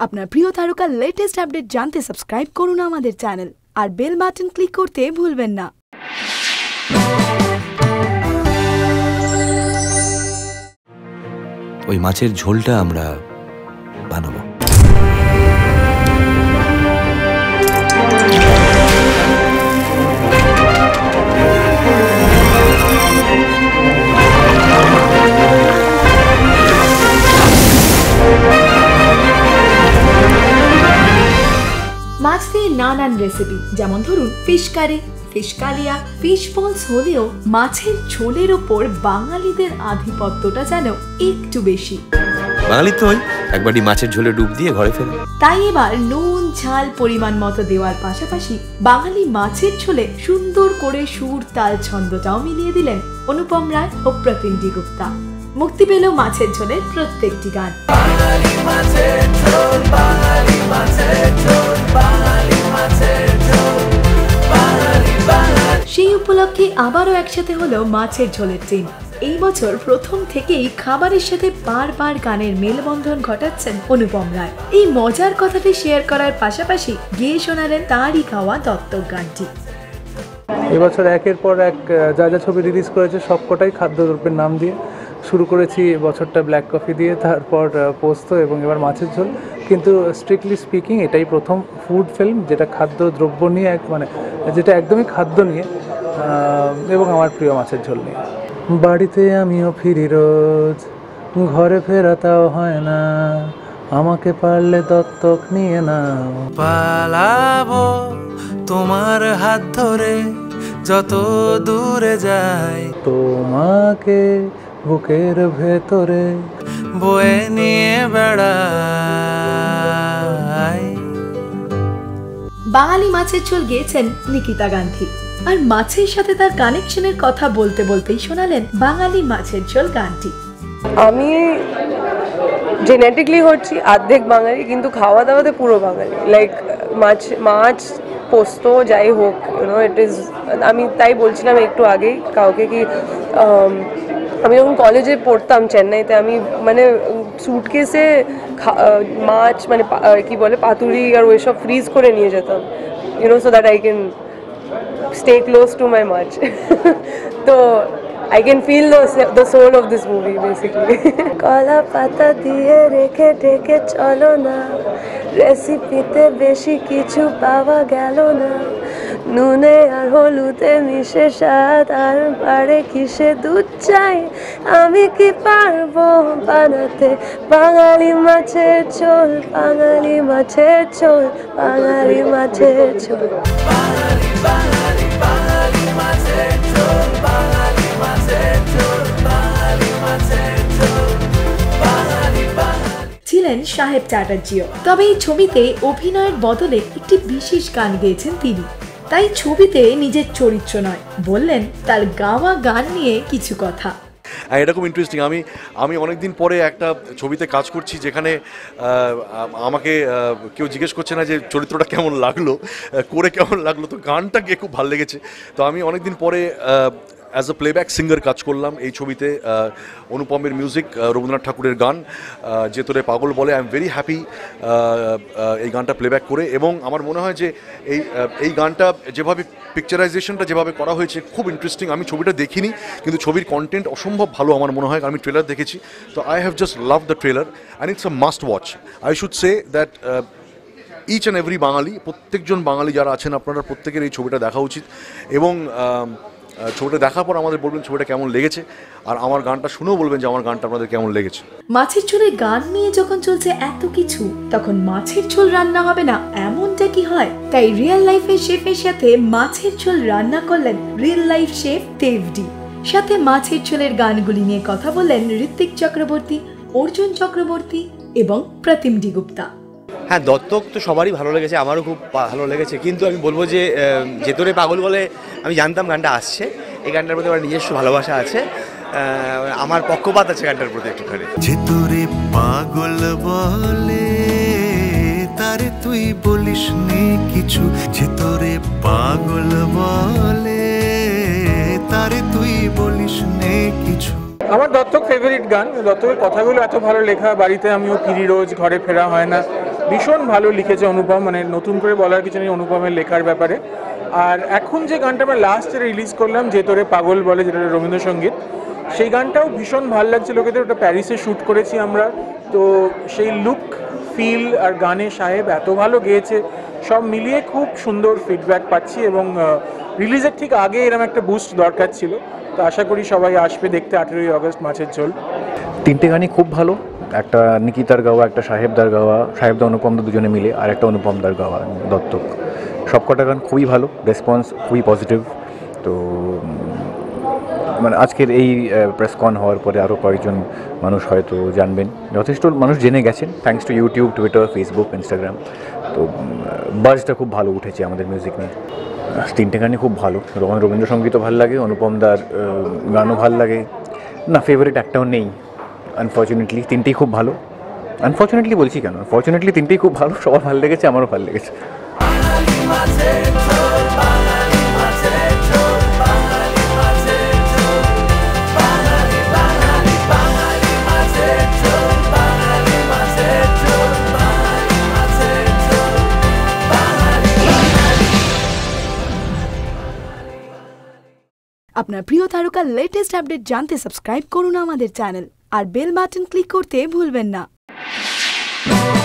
अपना प्रिय तारका लेटेस्ट अपडेट जानते सब्सक्राइब करुन आमादेर चैनल और बेल बाटन क्लिक करते भूलबेन ना। ওই মাছের ঝোলটা আমরা বানাবো। মাছ দিয়ে নানান রেসিপি যেমন ধরুন fish curry, fish kalia, fish balls হলেও মাছের ঝোলের উপর বাঙালিদের আধিপত্যটা যেন একটু বেশি। বাঙালি তো একবারই মাছের ঝোলে ডুব দিয়ে ঘরে ফেরে। তাই এবার নুন ঝাল পরিমাণ মতো দেওয়ার পাশাপাশি বাঙালি মাছের ঝোলে সুন্দর করে সুর তাল ছন্দটাও মিলিয়ে দিলেন অনুপম রায় ও প্রতীম গুপ্তা। মুক্তি পেল মাছের ঝোলের প্রত্যেকটি গান। সেই উপলক্ষে আবারও একসাথে হলো মাছের ঝোলের টিম। এই বছর প্রথম থেকেই খাবারের সাথে বারবার গানের মেলবন্ধন ঘটাচ্ছেন অনুপম রায়। এই মজার কথাটি শেয়ার করার পাশাপাশি গিয়ে শোনালেন তারই গাওয়া দত্তক গানটি। এবছর একের পর এক যা যা ছবি রিলিজ করেছে সবকটাই খাদ্যদ্রব্যের নাম দিয়ে শুরু করেছি। বছরটা ব্ল্যাক কফি দিয়ে, তারপর পোস্ত এবং এবার মাছের ঝোল। কিন্তু স্ট্রিক্টলি স্পিকিং এটাই প্রথম ফুড ফিল্ম যেটা খাদ্যদ্রব্য নিয়ে, মানে যেটা একদমই খাদ্য নিয়ে এবং আমার প্রিয় মাছের ঝোল নিয়ে। বাড়িতে আমিও ফিরি রোজ, ঘরে ফেরাটাও হয় না, আমাকে পারলে দত্তক নিয়ে নাও। পালাবো তোমার হাত ধরে যত দূরে যায়, তোমাকে বুকের ভেতরে বয়ে নিয়ে বেড়াই। বাঙালি মাছের ঝোল গেয়েছেন নিকিতা গান্ধী। আর মাছের সাথে তার কানেকশনের কথা বলতে বলতেই শোনালেন বাঙালি মাছের ঝোল গানটি। আমি জেনেটিকলি হচ্ছি অর্ধেক বাঙালি, কিন্তু খাওয়া দাওয়াতে পুরো বাঙালি। লাইক মাছ পোস্ত যাই হোক, ইউনো ইট ইজ। আমি তাই বলছিলাম একটু আগেই কাউকে কি আমি যখন কলেজে পড়তাম চেন্নাইতে, আমি মানে সুটকেসে মাছ মানে কি বলে পাতুরি আর ওইসব ফ্রিজ করে নিয়ে যেতাম, you know, so that I can stay close to my মাছ। তো I can feel the soul of this movie basically. Kala pata diye rekhe dekhe cholo na, recipe te beshi kichu pawa gelo na, nune ar holute mishe shad ar pare kishe dud chai, ami ki parbo banate bangali macher chol, bangali macher chol, bangali macher chol, bangali bangali bangali macher chol, bangali। ছিলেন সাহেব চ্যাটার্জিও। তবে এই ছবিতে অভিনয়ের বদলে একটি বিশেষ গান গেয়েছেন তিনি। তাই ছবিতে নিজের চরিত্র নয়, বললেন তার গাওয়া গান নিয়ে কিছু কথা। আর এরকম ইন্টারেস্টিং, আমি অনেকদিন পরে একটা ছবিতে কাজ করছি যেখানে আমাকে কেউ জিজ্ঞেস করছে না যে চরিত্রটা কেমন লাগলো, করে কেমন লাগলো। তো গানটা গিয়ে খুব ভালো লেগেছে। তো আমি অনেকদিন পরে অ্যাজ এ প্লেব্যাক সিঙ্গার কাজ করলাম এই ছবিতে। অনুপমের মিউজিক, রবীন্দ্রনাথ ঠাকুরের গান, যে তোরে পাগল বলে। আই এম ভেরি হ্যাপি এই গানটা প্লেব্যাক করে। এবং আমার মনে হয় যে এই গানটা যেভাবে পিকচারাইজেশনটা যেভাবে করা হয়েছে খুব ইন্টারেস্টিং। আমি ছবিটা দেখিনি, কিন্তু ছবির কন্টেন্ট অসম্ভব ভালো আমার মনে হয়। আমি ট্রেলার দেখেছি, তো I have just love the trailer and it's a must watch. I should say that each and every Bangali, প্রত্যেকজন বাঙালি যারা আছেন আপনারা প্রত্যেকের এই ছবিটা দেখা উচিত। এবং ছবিটা দেখার পর আমাদের বলবেন ছবিটা কেমন লেগেছে, আর আমার গানটা শুনেও বলবেন যে আমার গানটা আপনাদের কেমন লেগেছে। মাছের ঝোলে গান নিয়ে যখন চলছে এত কিছু, তখন মাছের ঝোল রান্না হবে না এমনটা কি হয়? তাই রিয়েল লাইফের শেফের সাথে মাছের ঝোল রান্না করলেন রিয়েল লাইফ শেফ দেবডি। সাথে মাছের ঝোলের গানগুলি নিয়ে কথা বললেন ঋত্বিক চক্রবর্তী, অর্জুন চক্রবর্তী এবং প্রতীম গুপ্তা। হ্যাঁ, দত্তক তো সবারই ভালো লেগেছে, আমারও খুব ভালো লেগেছে। কিন্তু আমি বলবো যে তোরে পাগল বলে, আমি জানতাম গানটা আসছে। এই গানটার প্রতি আমার নিজস্ব ভালোবাসা আছে, আমার পক্ষপাত আছে গানটার প্রতি একটুখানি। যে তোরে পাগল বলে তার তুই বলিস নি কিছু, যে তোরে পাগল বলে তার তুই বলিস নে কিছু। আমার দত্তক ফেভারিট গান। দত্তকের কথাগুলো এত ভালো লেখা। বাড়িতে আমিও ফিরি রোজ, ঘরে ফেরা হয় না, ভীষণ ভালো লিখেছে অনুপম, মানে নতুন করে বলার কিছু নেই অনুপমের লেখার ব্যাপারে। আর এখন যে গানটা আমরা লাস্ট রিলিজ করলাম, যে তোরে পাগল বলে, যেটা রবীন্দ্রসঙ্গীত, সেই গানটাও ভীষণ ভালো লাগছে লোকেদের। ওটা প্যারিসে শ্যুট করেছি আমরা, তো সেই লুক ফিল আর গানে সাহেব এত ভালো গেয়েছে, সব মিলিয়ে খুব সুন্দর ফিডব্যাক পাচ্ছি। এবং রিলিজের ঠিক আগে এরকম একটা বুস্ট দরকার ছিল, তো আশা করি সবাই আসবে দেখতে 18ই অগাস্ট মাছের ঝোল। তিনটে গানই খুব ভালো, একটা নিকিতার গাওয়া, একটা সাহেবদার গাওয়া, সাহেবদা অনুপমদা দুজনে মিলে, আর একটা অনুপমদার গাওয়া দত্তক। সবকটা গান খুবই ভালো, রেসপন্স খুবই পজিটিভ। তো মানে আজকের এই প্রেসকন হওয়ার পরে আরও কয়েকজন মানুষ হয়তো জানবেন, যথেষ্ট মানুষ জেনে গেছেন thanks to YouTube, Twitter, Facebook, Instagram. তো বাজটা খুব ভালো উঠেছে আমাদের মিউজিক নিয়ে। তিনটে গানই খুব ভালো, রবীন্দ্রসঙ্গীতও ভালো লাগে, অনুপমদার গানও ভালো লাগে। না ফেভারিট একটাও নেই আনফর্চুনেটলি, তিনটেই খুব ভালো। আনফর্চুনেটলি বলছি কেন, আনফর্চুনেটলি তিনটেই খুব ভালো, সবার ভালো লেগেছে, আমারও ভালো লেগেছে। আপনার প্রিয় তারকার লেটেস্ট আপডেট জানতে সাবস্ক্রাইব করুন আমাদের চ্যানেল, আর বেল বাটন ক্লিক করতে ভুলবেন না।